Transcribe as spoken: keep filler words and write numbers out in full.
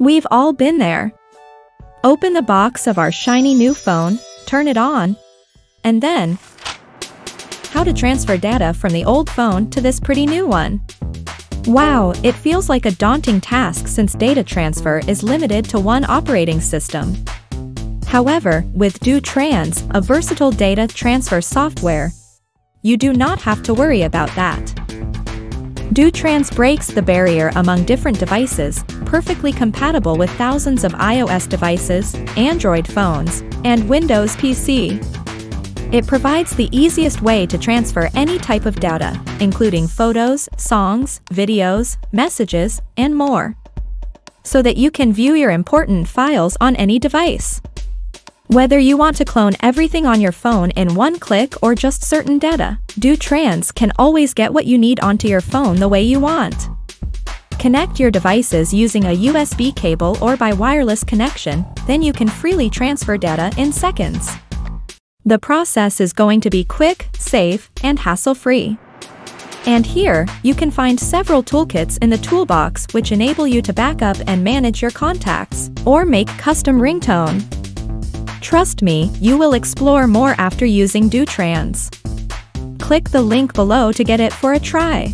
We've all been there. Open the box of our shiny new phone, turn it on, and then, how to transfer data from the old phone to this pretty new one. Wow, it feels like a daunting task since data transfer is limited to one operating system. However, with DoTrans, a versatile data transfer software, you do not have to worry about that. DoTrans breaks the barrier among different devices, perfectly compatible with thousands of iOS devices, Android phones, and Windows P C. It provides the easiest way to transfer any type of data, including photos, songs, videos, messages, and more, so that you can view your important files on any device. Whether you want to clone everything on your phone in one click or just certain data, DoTrans can always get what you need onto your phone the way you want. Connect your devices using a U S B cable or by wireless connection, then you can freely transfer data in seconds. The process is going to be quick, safe, and hassle-free. And here, you can find several toolkits in the toolbox which enable you to back up and manage your contacts, or make custom ringtone. Trust me, you will explore more after using DoTrans. Click the link below to get it for a try.